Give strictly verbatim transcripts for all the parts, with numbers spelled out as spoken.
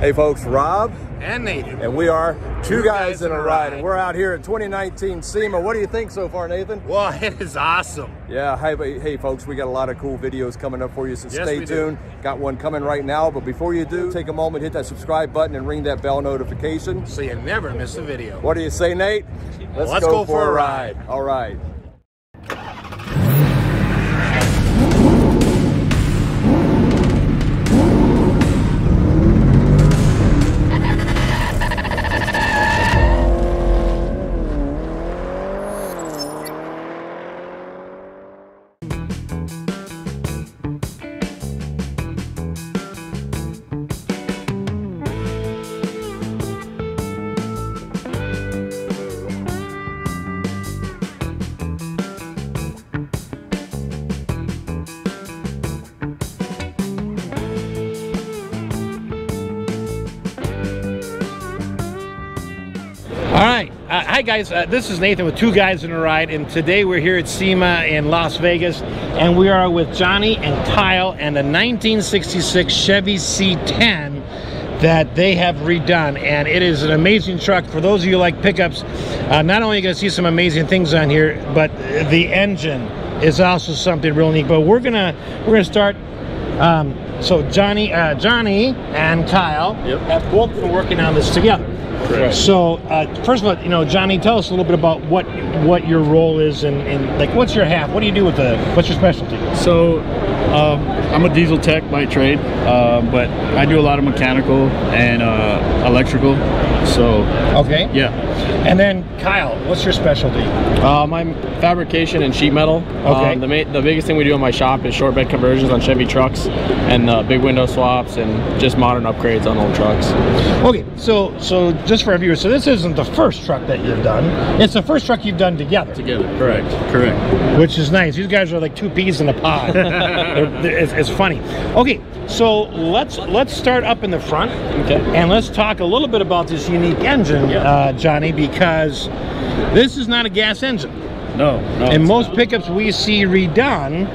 Hey folks, Rob and Nathan, and we are Two, Two Guys and a Ride, and we're out here at twenty nineteen SEMA. What do you think so far, Nathan? Well, it is awesome. Yeah, hey, hey folks, we got a lot of cool videos coming up for you, so yes, stay tuned. Do. Got one coming right now, but before you do, take a moment, hit that subscribe button, and ring that bell notification so you never miss a video. What do you say, Nate? Let's, well, let's go, go for, for a ride. ride. All right. Uh, hi guys, uh, this is Nathan with Two Guys and a Ride, and today we're here at SEMA in Las Vegas, and we are with Johnny and Kyle and a nineteen sixty-six Chevy C ten that they have redone, and it is an amazing truck. For those of you who like pickups, uh, not only are you going to see some amazing things on here, but the engine is also something real neat. But we're gonna we're gonna start. Um, so Johnny, uh, Johnny and Kyle yep. have both been working on this together. Right. So, uh, first of all, you know, Johnny, tell us a little bit about what what your role is, and, and like, what's your half? What do you do with the? What's your specialty? So, um, I'm a diesel tech by trade, uh, but I do a lot of mechanical and uh, electrical. So, okay, yeah. And then Kyle, what's your specialty? Uh, my fabrication and sheet metal. Okay. Um, the ma the biggest thing we do in my shop is short bed conversions on Chevy trucks, and uh, big window swaps, and just modern upgrades on old trucks. Okay, so so. Just Just for our viewers, so this isn't the first truck that you've done. It's the first truck you've done together. Together, correct, correct. Which is nice. These guys are like two peas in a pod. they're, they're, it's, it's funny. Okay, so let's let's start up in the front, okay, and let's talk a little bit about this unique engine, yeah. uh, Johnny, because this is not a gas engine. No, no. And most not. pickups we see redone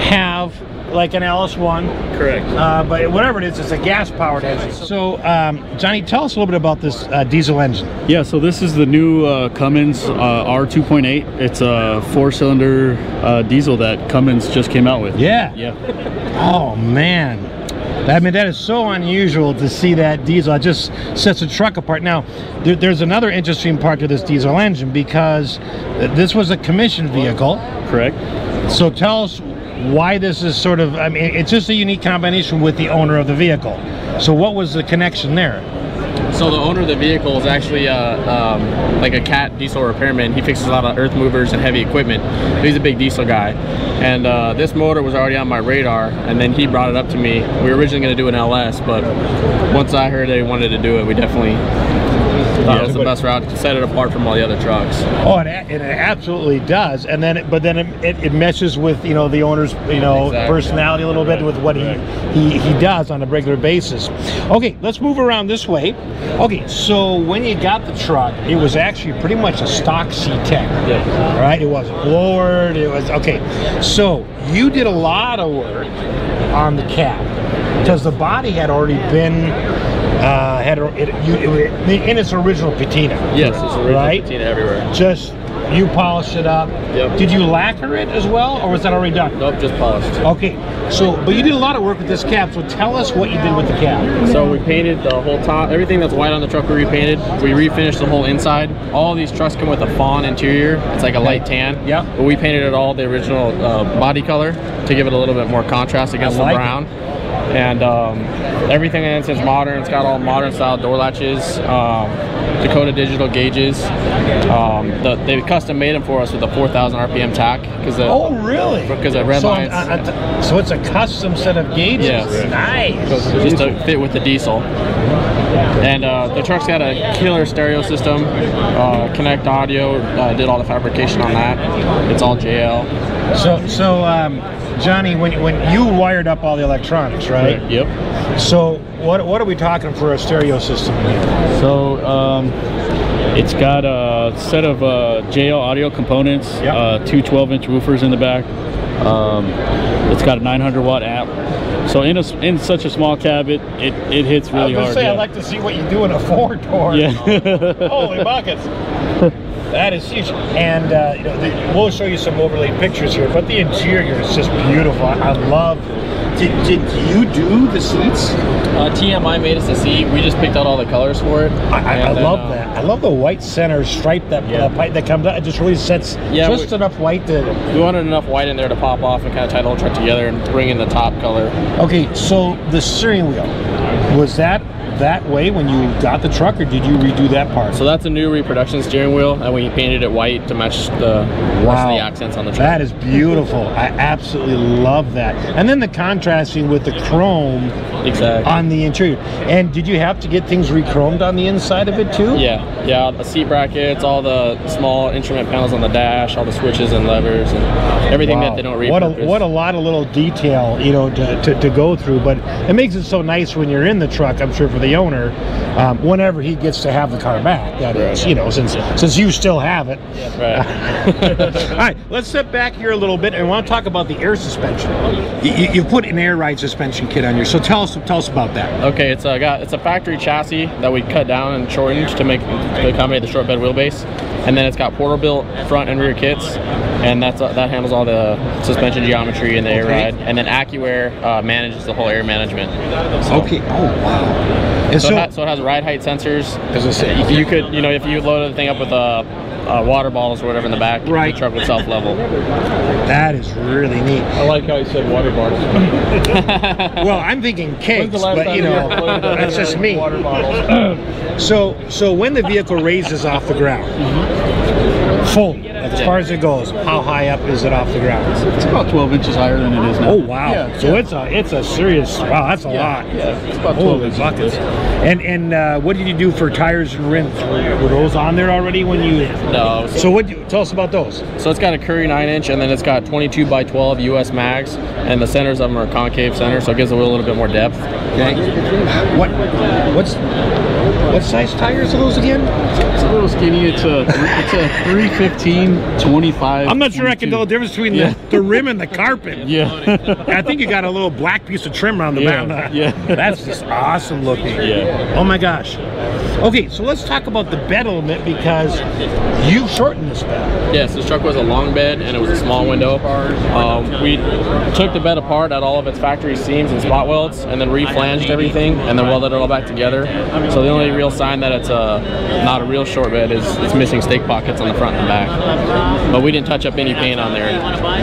have like an L S one, correct. Uh, but whatever it is, it's a gas-powered engine. So, um, Johnny, tell us a little bit about this uh, diesel engine. Yeah, so this is the new uh, Cummins uh, R two point eight. It's a four-cylinder uh, diesel that Cummins just came out with. Yeah. Yeah. Oh man, I mean, that is so unusual to see that diesel. It just sets a truck apart. Now, there, there's another interesting part to this diesel engine, because this was a commission vehicle. Correct. So tell us why this is sort of, I mean, it's just a unique combination with the owner of the vehicle. So what was the connection there? So the owner of the vehicle is actually uh, um, like a Cat diesel repairman. He fixes a lot of earth movers and heavy equipment. He's a big diesel guy. And uh, this motor was already on my radar, and then he brought it up to me. We were originally going to do an L S, but once I heard they wanted to do it, we definitely thought it was the best route to set it apart from all the other trucks. Oh, and it, it absolutely does. And then, it, but then it, it, it meshes with, you know, the owner's, you know, exactly. personality a little bit with what he, he, he does on a regular basis. Okay, let's move around this way. Okay, so when you got the truck, it was actually pretty much a stock C ten, yeah. right? It wasn't lowered, it was, okay. So you did a lot of work on the cab, because the body had already been, uh, had it, you, it, it, in its original patina. Yes, its original right? patina everywhere. Just, you polished it up. Yep. Did you lacquer it as well, or was that already done? Nope, just polished. Okay, so, but you did a lot of work with this cab, so tell us what you did with the cab. So we painted the whole top, everything that's white on the truck we repainted. We refinished the whole inside. All these trucks come with a fawn interior. It's like a light tan. Yeah. But we painted it all the original uh, body color to give it a little bit more contrast against like the brown. It. And um, everything in it's modern. It's got all modern style door latches, um, Dakota Digital gauges. Um, the, they custom made them for us with a four thousand R P M tack. Cause the, oh really? Because the red so, lights. Uh, uh, so it's a custom set of gauges. Yeah. Nice. Just to fit with the diesel. And uh, the truck's got a killer stereo system. Uh, Kinect Audio uh, did all the fabrication on that. It's all J L. So, so um, Johnny, when when you wired up all the electronics, right? right yep. So, what what are we talking for a stereo system here? So, um, it's got a set of uh, J L Audio components, yep. uh, two twelve-inch woofers in the back. Um, it's got a nine hundred watt amp. So in a, in such a small cab, it it, it hits really hard. I was gonna say, yeah. I'd like to see what you do in a four door. Yeah. Holy buckets. That is huge. And uh, you know, the, we'll show you some overlaid pictures here, but the interior is just beautiful. I love. Did, did you do the seats? Uh, T M I made us the seat. We just picked out all the colors for it. I, I, I then, love uh, that. I love the white center stripe that yeah. uh, pipe that comes out. It just really sets yeah, just we, enough white to. We wanted enough white in there to pop off and kind of tie the whole truck together and bring in the top color. Okay, so the steering wheel, was that that way when you got the truck, or did you redo that part? So that's a new reproduction steering wheel, and we painted it white to match the wow. rest of the accents on the truck. That is beautiful. I absolutely love that. And then the contrast. Contrasting with the chrome exactly. on the interior. And did you have to get things re-chromed on the inside of it too? Yeah, yeah, the seat brackets, all the small instrument panels on the dash, all the switches and levers and everything wow. that they don't re-purpose. What a, what a lot of little detail, you know, to, to, to go through, but it makes it so nice when you're in the truck, I'm sure for the owner, um, whenever he gets to have the car back, that right. is, you know, since, yeah. since you still have it. Yeah, right. All right, let's step back here a little bit and I want to talk about the air suspension. You, you put an air ride suspension kit on here, so tell us tell us about that. Okay, it's a got it's a factory chassis that we cut down and shortened to make to accommodate the short bed wheelbase, and then it's got Porterbilt front and rear kits, and that's uh, that handles all the suspension geometry and the okay. air ride, and then AccuAir uh, manages the whole air management. So, okay. Oh wow. And so, so, it has, so it has ride height sensors. As I said, you could you know if you loaded the thing up with a. Uh, water bottles or whatever in the back, right. the truck would self-level. That is really neat. I like how you said water bars. Well, I'm thinking cakes, but you know, that's just me. Water bottles. So, so when the vehicle raises off the ground, mm-hmm. full, as far as it goes, how high up is it off the ground? It's about twelve inches higher than it is now. Oh wow! Yeah, so yeah. it's a it's a serious wow. That's a yeah, lot. Yeah, it's about twelve inches. Buckets. And and uh, what did you do for tires and rims? Were those on there already when you? No. So what? You, tell us about those. So it's got a Curry nine inch, and then it's got twenty-two by twelve U S Mags, and the centers of them are concave centers, so it gives the wheel a little bit more depth. Okay. What? What's? What size tires are those again? It's a little skinny. It's a it's a three fifteen twenty-five. I'm not sure twenty-two. I can tell the difference between yeah. the, the rim and the carpet. Yeah. I think you got a little black piece of trim around the yeah. back. Yeah. That's just awesome looking. Yeah. Oh my gosh. Okay, so let's talk about the bed element because you shortened this bed. Yes, this truck was a long bed and it was a small window. Um, we took the bed apart at all of its factory seams and spot welds, and then reflanged everything, and then welded it all back together. So the only real sign that it's a not a real short bed is it's missing stake pockets on the front and the back. But we didn't touch up any paint on there.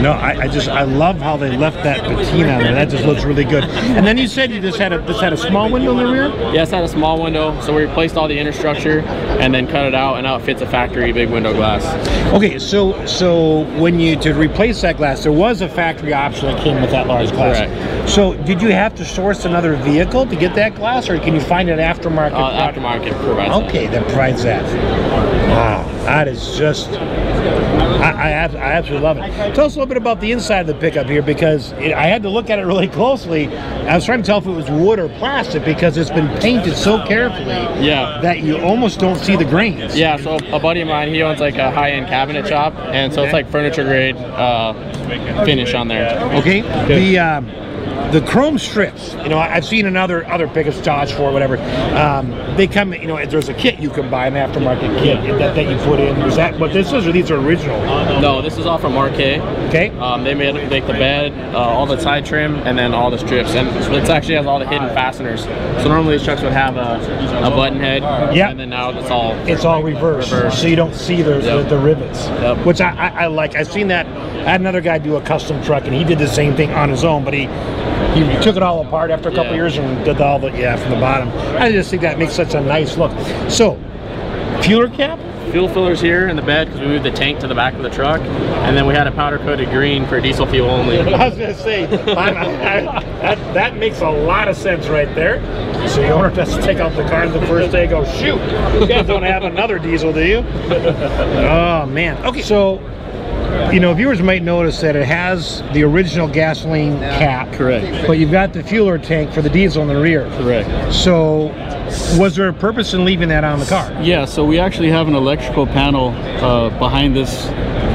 No, I, I just I love how they left that patina on there. That just looks really good. And then you said you just had a this had a small window in the rear. Yes, yeah, had a small window. So we replaced all the inner structure and then cut it out, and now it fits a factory big window glass. Okay, so so when you to replace that glass, there was a factory option that came with that large glass. Correct. So did you have to source another vehicle to get that glass, or can you find an aftermarket? Uh, aftermarket provides. Okay, that provides that. Wow, that is just. I, I, I absolutely love it. Tell us a little bit about the inside of the pickup here, because it, I had to look at it really closely. I was trying to tell if it was wood or plastic because it's been painted so carefully yeah. that you almost don't see the grains. Yeah, so a buddy of mine, he owns like a high-end cabinet shop, and so it's like furniture grade uh, finish on there. Okay. The um, the chrome strips, you know, I've seen another other pickups, Dodge Ford, whatever. Um, they come, you know, there's a kit you can buy, an aftermarket kit that, that you put in. Is that what this is, or these are original? No, this is all from R K. Okay. Um, they made make the bed, uh, all the side trim, and then all the strips, and it actually has all the hidden fasteners. So normally these trucks would have a, a button head, yep. and then now it's all it's all reversed, reverse. So you don't see the yep. the, the rivets, yep. which I, I, I like. I've seen that. I had another guy do a custom truck, and he did the same thing on his own, but he. He took it all apart after a couple yeah. years and did all the, yeah, from the bottom. I just think that makes such a nice look. So, fueler cap? Fuel filler's here in the bed because we moved the tank to the back of the truck. And then we had a powder coated green for diesel fuel only. I was going to say, I'm, I, I, that, that makes a lot of sense right there. So the owner doesn't take off the car the first day and go, shoot, you guys don't have another diesel, do you? Oh, man. Okay, so. You know, viewers might notice that it has the original gasoline cap. Correct. But you've got the fueler tank for the diesel in the rear. Correct. So, was there a purpose in leaving that on the car? Yeah, so we actually have an electrical panel uh, behind this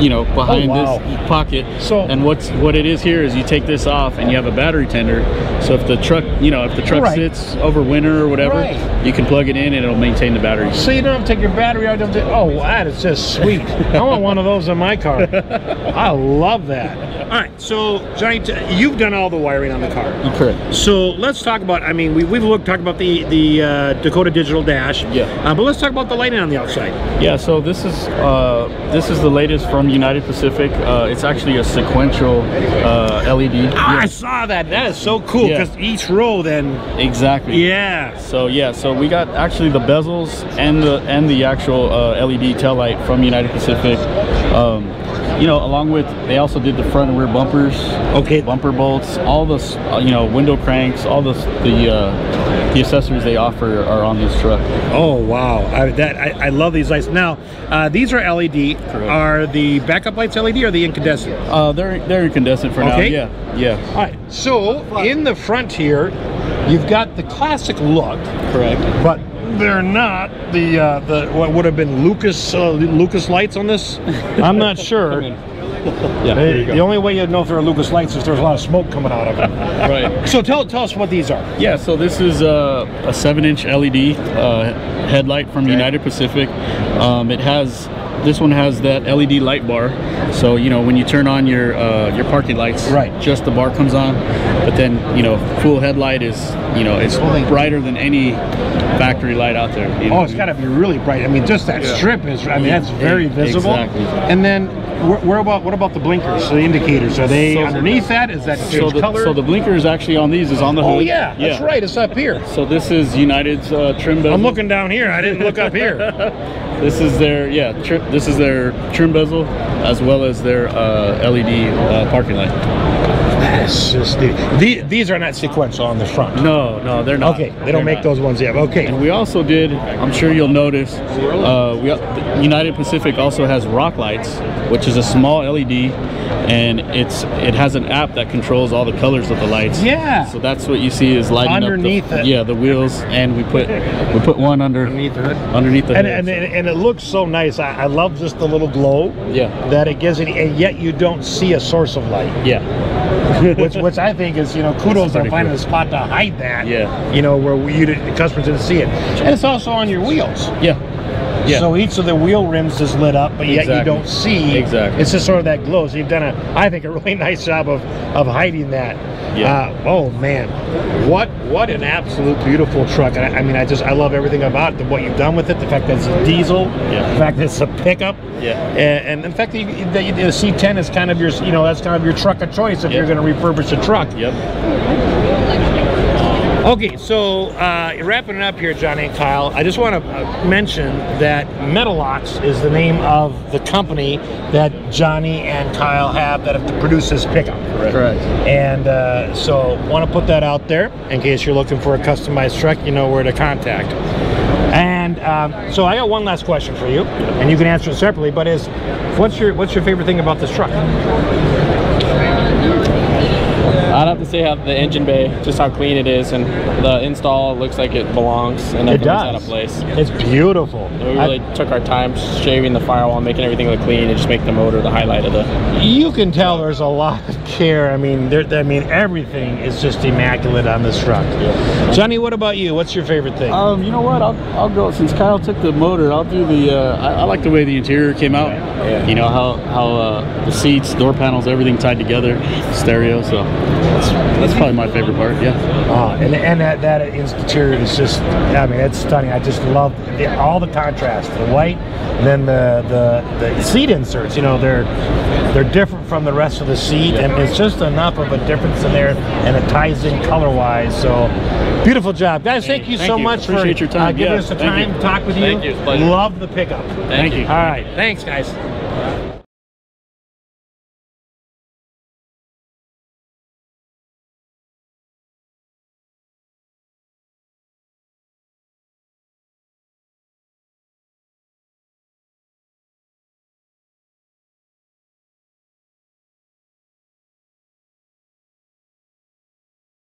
you know, behind oh, wow. this pocket. So, and what's what it is here is you take this off and you have a battery tender. So if the truck, you know, if the truck right. sits over winter or whatever, right. you can plug it in and it'll maintain the battery. So you don't have to take your battery out. Don't take, oh, that is just sweet. I want one of those in my car. I love that. All right, so Johnny, you've done all the wiring on the car. Correct. So let's talk about. I mean, we, we've looked talked about the the uh, Dakota Digital dash. Yeah. Uh, but let's talk about the lighting on the outside. Yeah. So this is uh, this is the latest from United Pacific. Uh, it's actually a sequential uh, L E D. Ah, yeah. I saw that. That is so cool because yeah. each row then. Exactly. Yeah. So yeah. So we got actually the bezels and the and the actual uh, L E D tail light from United Pacific. Um, you know, along with they also did the front and rear bumpers. Okay. Bumper bolts, all the uh, you know window cranks, all the the uh, the accessories they offer are on this truck. Oh wow! I, that I, I love these lights. Now uh, these are L E D. Correct. Are the backup lights L E D or the incandescent? Uh, they're they're incandescent for okay. now. Yeah. Yeah. All right. So in the front here, you've got the classic look. Correct. But they're not the uh, the what would have been Lucas uh, Lucas lights on this. I'm not sure. Yeah, there you go. The only way you'd know if they're Lucas lights is there's a lot of smoke coming out of them. Right. So tell tell us what these are. Yeah. So this is a, a seven-inch L E D uh, headlight from okay. United Pacific. Um, it has. This one has that L E D light bar, so you know when you turn on your uh, your parking lights, right? Just the bar comes on, but then you know full headlight is you know it's brighter than any factory light out there. You know? Oh, it's got to be really bright. I mean, just that yeah. strip is. I mean, yeah. that's very visible. Exactly. And then wh where about what about the blinkers? So the indicators are they so underneath the, that? Is that so the, color? So the blinkers actually on these is on the hood. Oh yeah, yeah, that's right. It's up here. So this is United's uh, trim bezel. I'm looking down here. I didn't look up here. This is their yeah. Tri this is their trim bezel, as well as their uh, L E D uh, parking light. That's just the, the, these are not sequential on the front. No, no, they're not. Okay, they don't they're make not. those ones yet. Okay. And we also did. I'm sure you'll notice. Uh, we United Pacific also has rock lights, which is a small L E D, and it's it has an app that controls all the colors of the lights. Yeah. So that's what you see is lighting underneath up the, it. Yeah, the wheels, and we put we put one under underneath the hood. Underneath the hood. And, and, and, and it looks so nice. I, I love just the little glow. Yeah. That it gives it, and yet you don't see a source of light. Yeah. which, which I think is, you know, kudos on finding cool. a spot to hide that. Yeah. You know, where we, you didn't, the customers didn't see it. And it's also on your wheels. Yeah. Yeah. So each of the wheel rims is lit up, but yet exactly. you don't see. Exactly. It's just sort of that glow. So you've done a, I think, a really nice job of of hiding that. Yeah. Uh, oh man, what what an absolute beautiful truck! And I, I mean, I just I love everything about it. The, what you've done with it, the fact that it's a diesel, yeah. the fact that it's a pickup, yeah, and, and the fact that, you, that you, the C ten is kind of your, you know, that's kind of your truck of choice if yep. you're going to refurbish a truck. Yep. Okay, so uh, wrapping it up here, Johnny and Kyle, I just want to uh, mention that Metalox is the name of the company that Johnny and Kyle have that have produced this pickup. Correct. Correct. And uh, so want to put that out there in case you're looking for a customized truck, you know where to contact. And um, so I got one last question for you, and you can answer it separately, but is what's your, what's your favorite thing about this truck? I'd have to say how the engine bay, just how clean it is, and the install looks like it belongs and nothing was out of place. It's beautiful. And we really I, took our time shaving the firewall, making everything look clean, and just make the motor the highlight of the. You can tell there's a lot of care. I mean, there, I mean, everything is just immaculate on this truck. Yeah. Johnny, what about you? What's your favorite thing? Um, you know what? I'll I'll go since Kyle took the motor. I'll do the. Uh, I, I like the way the interior came out. Yeah. Yeah. You know how how uh, the seats, door panels, everything tied together, stereo. So. That's, that's probably my favorite part, yeah. Oh, and and that, that interior is just, I mean, it's stunning. I just love the, all the contrast, the white, and then the, the the seat inserts. You know, they're they're different from the rest of the seat, yeah. and it's just enough of a difference in there, and it ties in color-wise. So, beautiful job, guys. Thank, thank you thank so you. much Appreciate for your time. Uh, giving yeah, us the time you. to talk with thank you. you. Love the pickup. Thank, thank you. you. All right, thanks, guys.